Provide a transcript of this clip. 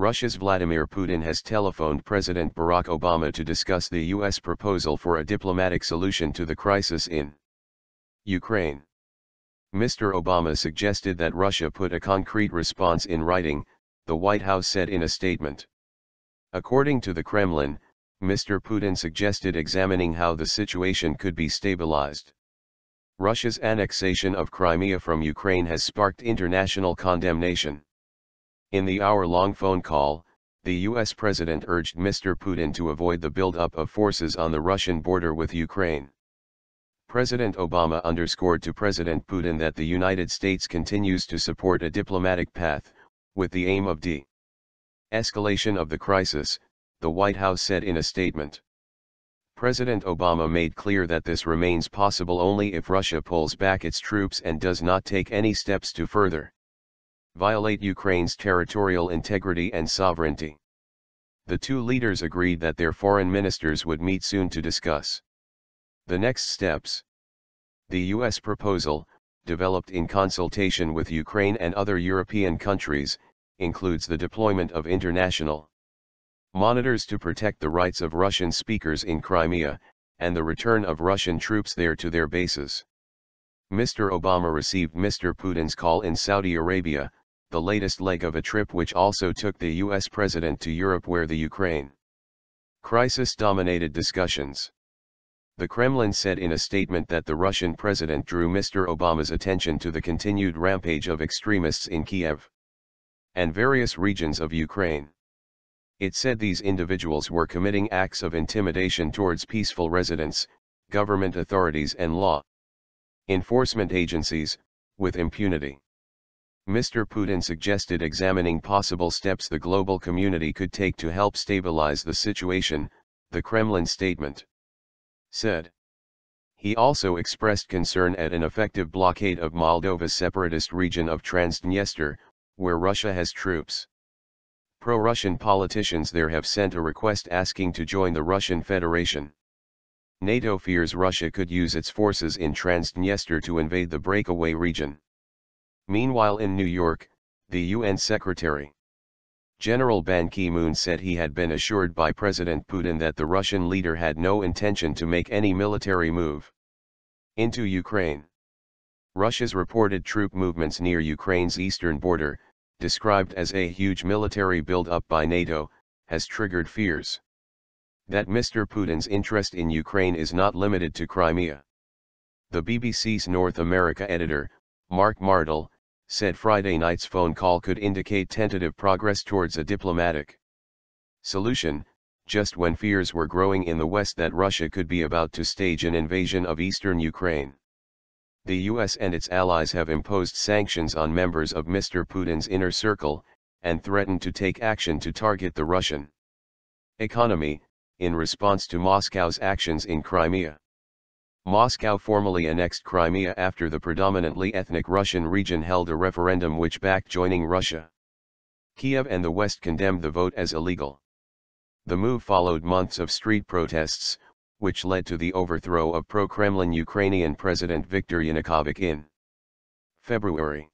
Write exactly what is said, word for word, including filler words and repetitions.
Russia's Vladimir Putin has telephoned President Barack Obama to discuss the U S proposal for a diplomatic solution to the crisis in Ukraine. Mister Obama suggested that Russia put a concrete response in writing, the White House said in a statement. According to the Kremlin, Mister Putin suggested examining how the situation could be stabilized. Russia's annexation of Crimea from Ukraine has sparked international condemnation. In the hour-long phone call, the U S president urged Mister Putin to avoid the buildup of forces on the Russian border with Ukraine. President Obama underscored to President Putin that the United States continues to support a diplomatic path, with the aim of de-escalation of the crisis, the White House said in a statement. President Obama made clear that this remains possible only if Russia pulls back its troops and does not take any steps to further violate Ukraine's territorial integrity and sovereignty. The two leaders agreed that their foreign ministers would meet soon to discuss the next steps. The U S proposal, developed in consultation with Ukraine and other European countries, includes the deployment of international monitors to protect the rights of Russian speakers in Crimea, and the return of Russian troops there to their bases. Mister Obama received Mister Putin's call in Saudi Arabia, the latest leg of a trip which also took the U S president to Europe, where the Ukraine crisis dominated discussions. The Kremlin said in a statement that the Russian president drew Mister Obama's attention to the continued rampage of extremists in Kiev and various regions of Ukraine. It said these individuals were committing acts of intimidation towards peaceful residents, government authorities and law enforcement agencies, with impunity. Mister Putin suggested examining possible steps the global community could take to help stabilize the situation, the Kremlin statement said. He also expressed concern at an effective blockade of Moldova's separatist region of Transdniester, where Russia has troops. Pro-Russian politicians there have sent a request asking to join the Russian Federation. NATO fears Russia could use its forces in Transdniester to invade the breakaway region. Meanwhile, in New York, the U N Secretary General Ban Ki-moon said he had been assured by President Putin that the Russian leader had no intention to make any military move into Ukraine. Russia's reported troop movements near Ukraine's eastern border, described as a huge military buildup by NATO, has triggered fears that Mister Putin's interest in Ukraine is not limited to Crimea. The B B C's North America editor, Mark Martle, said Friday night's phone call could indicate tentative progress towards a diplomatic solution, just when fears were growing in the West that Russia could be about to stage an invasion of eastern Ukraine. The U S and its allies have imposed sanctions on members of Mister Putin's inner circle, and threatened to take action to target the Russian economy, in response to Moscow's actions in Crimea. Moscow formally annexed Crimea after the predominantly ethnic Russian region held a referendum which backed joining Russia. Kiev and the West condemned the vote as illegal. The move followed months of street protests, which led to the overthrow of pro-Kremlin Ukrainian President Viktor Yanukovych in February.